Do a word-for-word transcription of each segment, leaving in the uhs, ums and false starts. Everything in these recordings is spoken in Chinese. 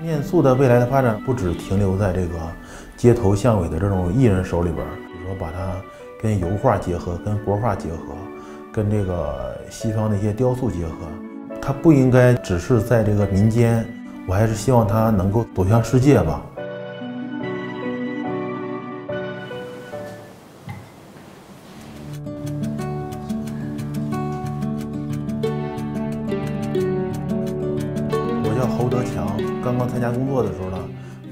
念素的未来的发展不只停留在这个街头巷尾的这种艺人手里边，比如说把它跟油画结合、跟国画结合、跟这个西方的一些雕塑结合，它不应该只是在这个民间，我还是希望它能够走向世界吧。 侯德强刚刚参加工作的时候呢，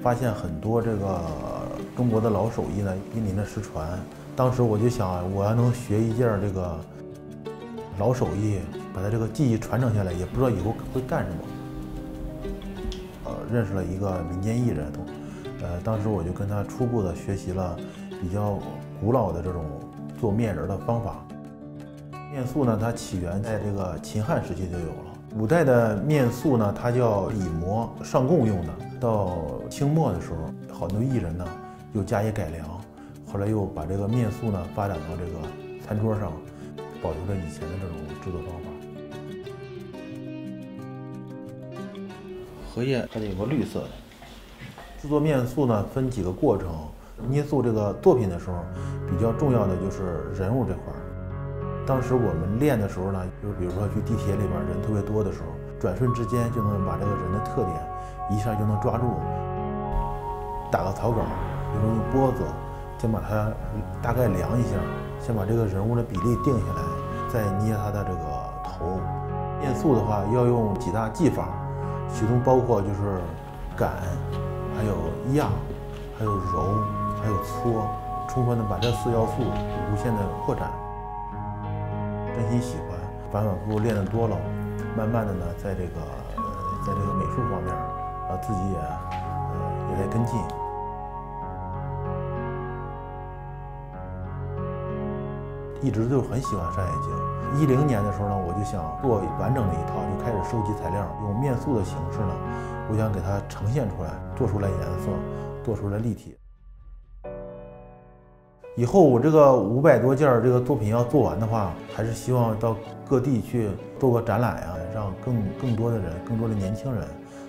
发现很多这个中国的老手艺呢濒临着失传。当时我就想，我要能学一件这个老手艺，把它这个技艺传承下来，也不知道以后会干什么。呃，认识了一个民间艺人，呃，当时我就跟他初步的学习了比较古老的这种做面人的方法。面塑呢，它起源在这个秦汉时期就有了。 古代的面塑呢，它叫以模上供用的。到清末的时候，很多艺人呢又加以改良，后来又把这个面塑呢发展到这个餐桌上，保留着以前的这种制作方法。荷叶它得有个绿色的。制作面塑呢分几个过程，捏塑这个作品的时候，比较重要的就是人物这块儿。 当时我们练的时候呢，就是比如说去地铁里边人特别多的时候，转瞬之间就能把这个人的特点一下就能抓住，打个草稿，比如用拨子，先把它大概量一下，先把这个人物的比例定下来，再捏他的这个头。面塑的话要用几大技法，其中包括就是擀，还有压，还有揉，还有搓，充分的把这四要素无限的扩展。 真心喜欢，反反复复练得多了，慢慢的呢，在这个，呃、在这个美术方面，啊，自己也，呃，也在跟进。一直就很喜欢山海经。一零年的时候呢，我就想做完整的一套，就开始收集材料，用面塑的形式呢，我想给它呈现出来，做出来颜色，做出来立体。 以后我这个五百多件这个作品要做完的话，还是希望到各地去做个展览啊，让更更多的人、更多的年轻人，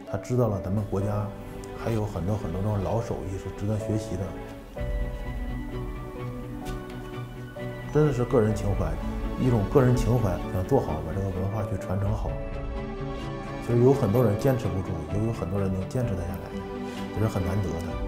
他知道了咱们国家还有很多很多这种老手艺是值得学习的。真的是个人情怀，一种个人情怀，想做好把这个文化去传承好。其实有很多人坚持不住，也有很多人能坚持得下来，也是很难得的。